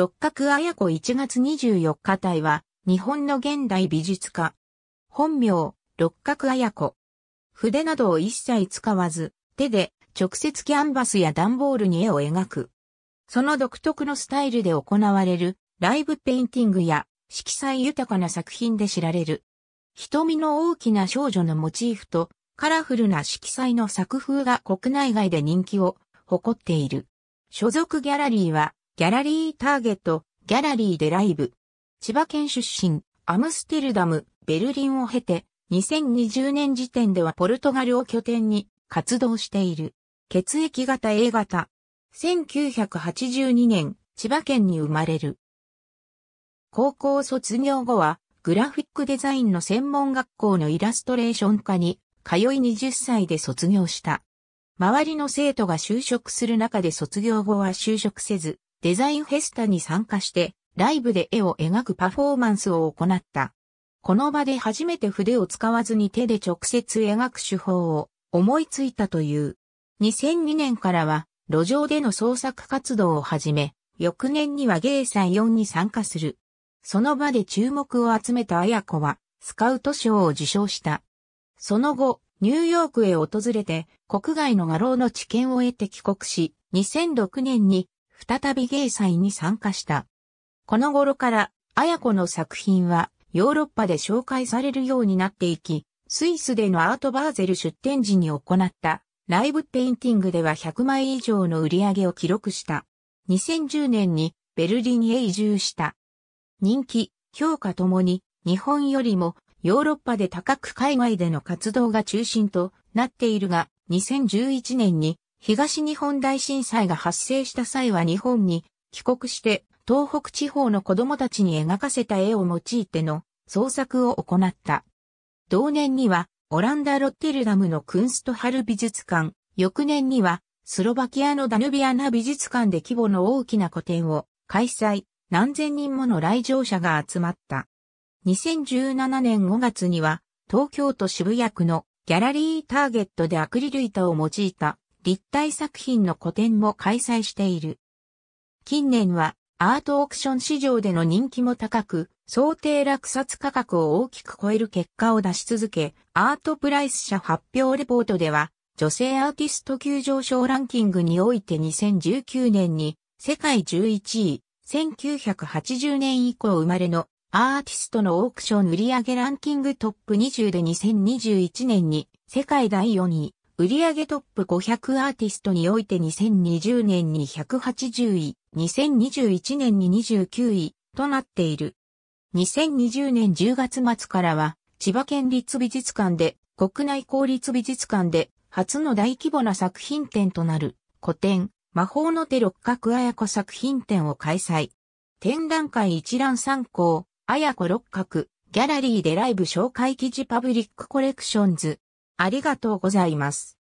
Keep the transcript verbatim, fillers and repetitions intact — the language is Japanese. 六角綾子いちがつにじゅうよっか対は、日本の現代美術家。本名、六角綾子。筆などを一切使わず、手で直接キャンバスや段ボールに絵を描く。その独特のスタイルで行われるライブペインティングや色彩豊かな作品で知られる。瞳の大きな少女のモチーフとカラフルな色彩の作風が国内外で人気を誇っている。所属ギャラリーはギャラリーターゲット、ギャラリーデライブ。千葉県出身、アムステルダム、ベルリンを経てにせんにじゅうねん時点ではポルトガルを拠点に活動している。血液型 エー 型。せんきゅうひゃくはちじゅうにねん、千葉県に生まれる。高校卒業後は、グラフィックデザインの専門学校のイラストレーション科に、通いはたちで卒業した。周りの生徒が就職する中で卒業後は就職せず、デザインフェスタに参加して、ライブで絵を描くパフォーマンスを行った。この場で初めて筆を使わずに手で直接描く手法を思いついたという。にせんにねんからは、路上での創作活動を始め、翌年にはゲイサイよんに参加する。その場で注目を集めた綾子は、スカウト賞を受賞した。その後、ニューヨークへ訪れて、国外の画廊の知見を得て帰国し、にせんろくねんに、再びゲイサイに参加した。この頃から、綾子の作品は、ヨーロッパで紹介されるようになっていき、スイスでのアートバーゼル出展時に行った。ライブペインティングではひゃくまい以上の売り上げを記録した。にせんじゅうねんにベルリンへ移住した。人気、評価ともに日本よりもヨーロッパで高く海外での活動が中心となっているが、にせんじゅういちねんに東日本大震災が発生した際は日本に帰国して東北地方の子供たちに描かせた絵を用いての創作を行った。同年にはオランダ・ロッテルダムのクンストハル美術館、翌年にはスロバキアのダヌビアナ美術館で規模の大きな個展を開催、何千人もの来場者が集まった。にせんじゅうななねんごがつには東京都渋谷区のギャラリーターゲットでアクリル板を用いた立体作品の個展も開催している。近年はアートオークション市場での人気も高く、想定落札価格を大きく超える結果を出し続け、アートプライス社発表レポートでは、女性アーティスト急上昇ランキングにおいてにせんじゅうきゅうねんに世界じゅういちい、せんきゅうひゃくはちじゅうねん以降生まれのアーティストのオークション売上ランキングトップにじゅうでにせんにじゅういちねんに世界だいよんい、売上トップごひゃくアーティストにおいてにせんにじゅうねんにひゃくはちじゅうい、にせんにじゅういちねんににじゅうきゅういとなっている。にせんにじゅうねんじゅうがつまつからは、千葉県立美術館で、国内公立美術館で、初の大規模な作品展となる、個展、魔法の手六角綾子作品展を開催。展覧会一覧参考、綾子六角、ギャラリーデライブ紹介記事パブリックコレクションズ。ありがとうございます。